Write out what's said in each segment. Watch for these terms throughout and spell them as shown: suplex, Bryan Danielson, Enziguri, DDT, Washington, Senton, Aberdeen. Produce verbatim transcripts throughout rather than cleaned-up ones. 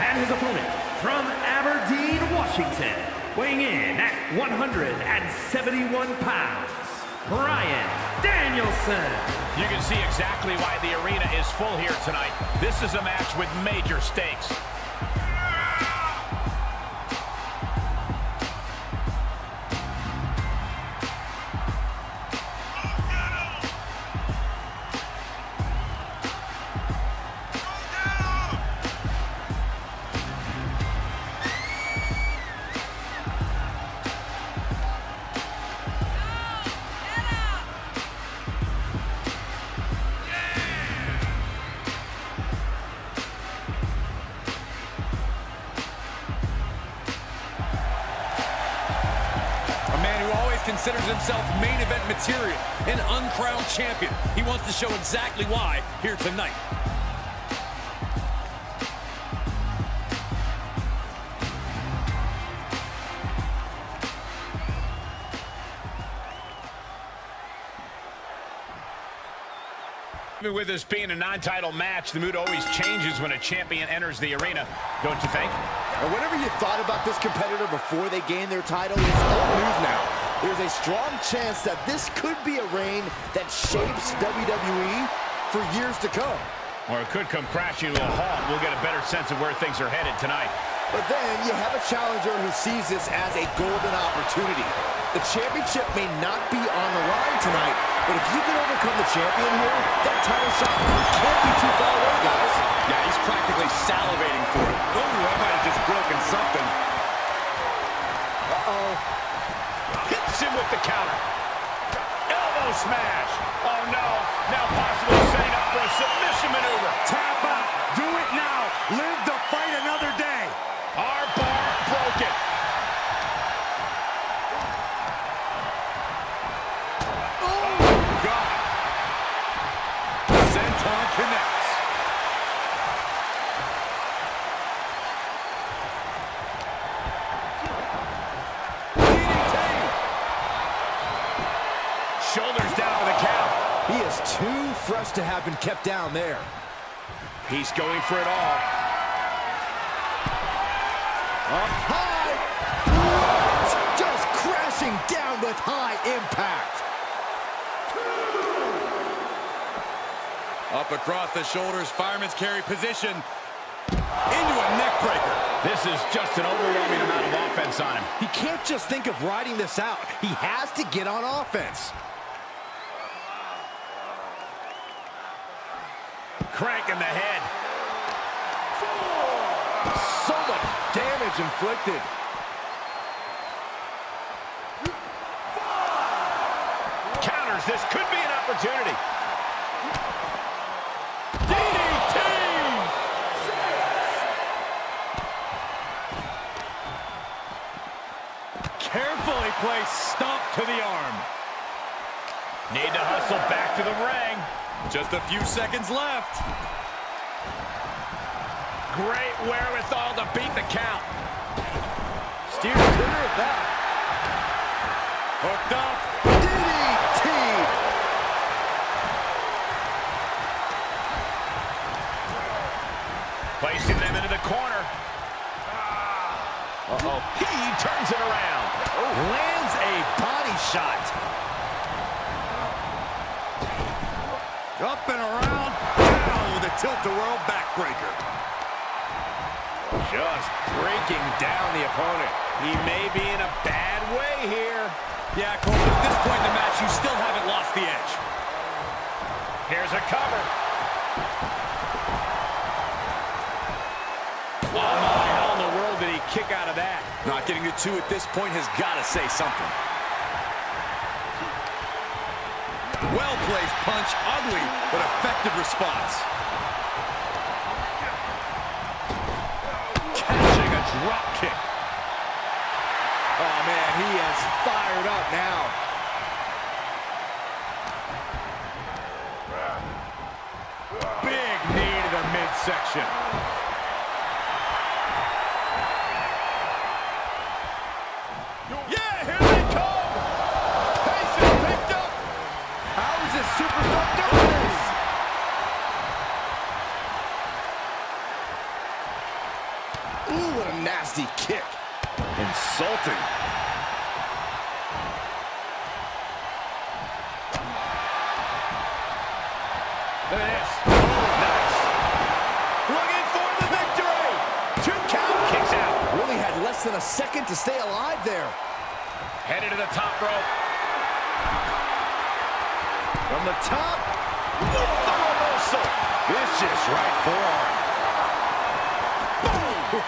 And his opponent, from Aberdeen, Washington, weighing in at one hundred seventy-one pounds, Bryan Danielson. You can see exactly why the arena is full here tonight. This is a match with major stakes. Considers himself main event material, an uncrowned champion. He wants to show exactly why here tonight. Even with this being a non-title match, the mood always changes when a champion enters the arena, don't you think? And whatever you thought about this competitor before they gained their title, it's all news now. There's a strong chance that this could be a reign that shapes W W E for years to come. Or it could come crashing to a halt. We'll get a better sense of where things are headed tonight. But then you have a challenger who sees this as a golden opportunity. The championship may not be on the line tonight, but if you can overcome the champion here, that title shot can't be too far away, guys. Yeah, he's practically salivating for it. Oh, I might have just broken something. Uh-oh. Hits him with the counter. Elbow smash. Oh, no. Now possibly setting up for a submission maneuver. Tap out. Do it now. Live to fight another day. Our bar broken. Oh, God. Senton connects. Shoulders down to the count. He is too fresh to have been kept down there. He's going for it all. Up high. What? Just crashing down with high impact. Two. Up across the shoulders, fireman's carry position. Into a neck breaker. This is just an overwhelming amount of offense on him. He can't just think of riding this out. He has to get on offense. Crank in the head. Four. So much damage inflicted. Five. Counters. This could be an opportunity. D D T. Six. Carefully placed stomp to the arm. Need to hustle back to the ring. Just a few seconds left. Great wherewithal to beat the count. Steer clear of that. Hooked up. D D T. Placing them into the corner. Uh-oh. He turns it around. Oh. Lands a body shot. Up and around, down with a tilt-a-whirl backbreaker. Just breaking down the opponent. He may be in a bad way here. Yeah, Cole, at this point in the match, you still haven't lost the edge. Here's a cover. Wow, how in the world did he kick out of that? Not getting to two at this point has got to say something. Well-placed punch, ugly, but effective response. Catching a drop kick. Oh, man, he is fired up now. Big knee to the midsection. Yeah, here they come. Pace is picked up. How is this superstar doing this? nasty kick. Insulting. Look at this. Oh, nice. Looking for the victory. Two count, kicks out. Really had less than a second to stay alive there. Headed to the top rope. From the top. Whoa, the reversal. Vicious right forearm. Boom. Gets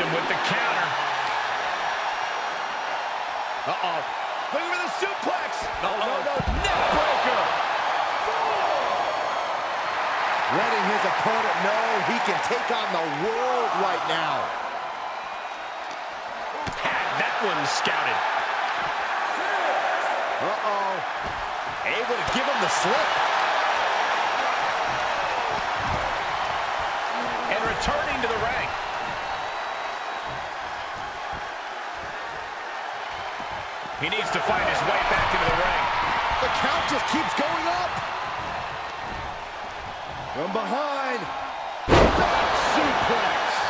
him with the counter. Uh-oh. Look at the suplex. No, no, no. Neck breaker. Letting his opponent know he can take on the world right now. Had that one scouted. Uh-oh. Able to give him the slip. And returning to the ring. He needs to find his way back into the ring. The count just keeps going up. From behind. Back suplex.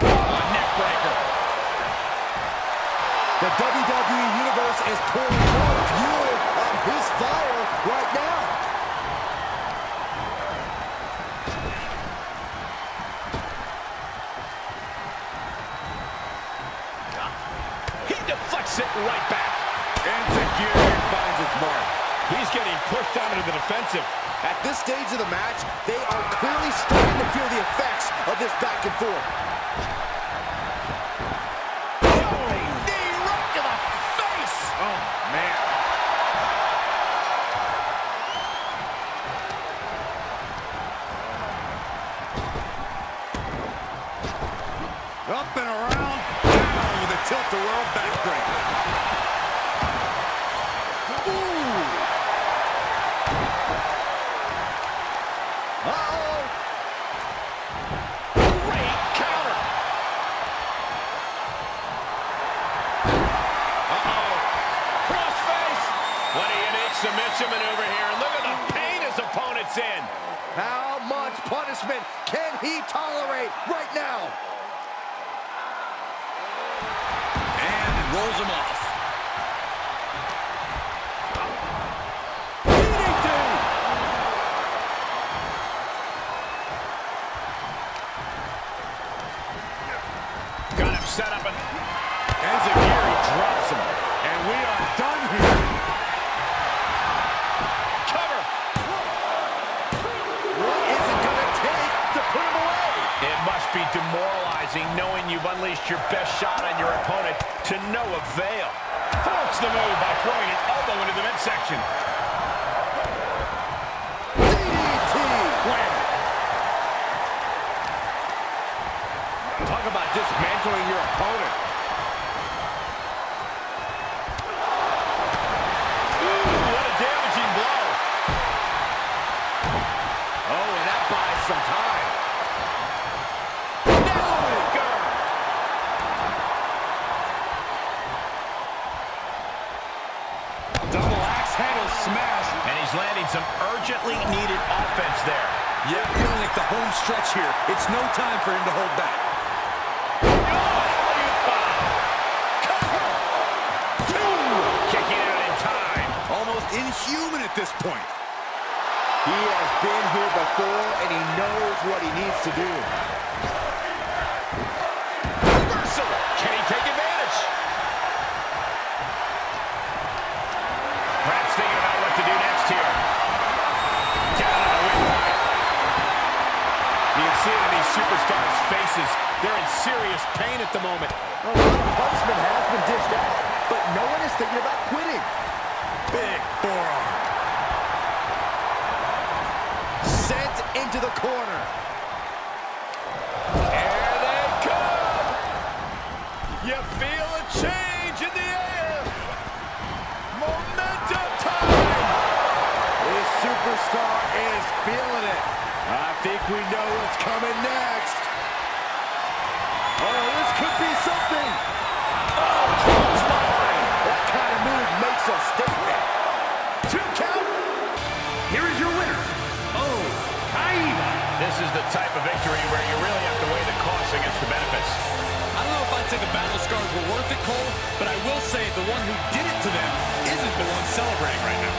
Oh, neck breaker. The W W E Universe is pouring more fuel on his fire right now. Sit right back. Into gear and finds its mark. He's getting pushed down into the defensive. At this stage of the match, they are clearly starting to feel the effects of this back and forth. Throwing knee right to the face. Oh, man. Up and around. Down with a tilt-a-whirl backbreaker. Submission maneuver here, and look at the pain his opponent's in. How much punishment can he tolerate right now? And rolls him off. Got him set up, and Enziguri drops him, and we are done here. Be demoralizing knowing you've unleashed your best shot on your opponent to no avail. Force the move by throwing an elbow into the midsection. D D T! Win. Talk about dismantling your opponent. Ooh, what a damaging blow. Oh, and that buys some time. Smash, and he's landing some urgently needed offense there. Yeah, feeling like the home stretch here. It's no time for him to hold back. Oh, kicking out in time. Almost inhuman at this point. He has been here before, and he knows what he needs to do. Reversal. Can he take advantage? Perhaps thinking about what to do next here. Down on the wing line. You can see it in these superstars' faces. They're in serious pain at the moment. Well, a lot of punishment has been dished out, but no one is thinking about quitting. Big forearm. Sent into the corner. Here they come. You feel a change in the air. Superstar is feeling it. I think we know what's coming next. might be something. Oh, close behind. That kind of move makes a statement. Two count. Here is your winner. Oh, Kaida. This is the type of victory where you really have to weigh the costs against the benefits. I don't know if I'd say the battle scars were worth it, Cole, but I will say the one who did it to them isn't the one celebrating right now.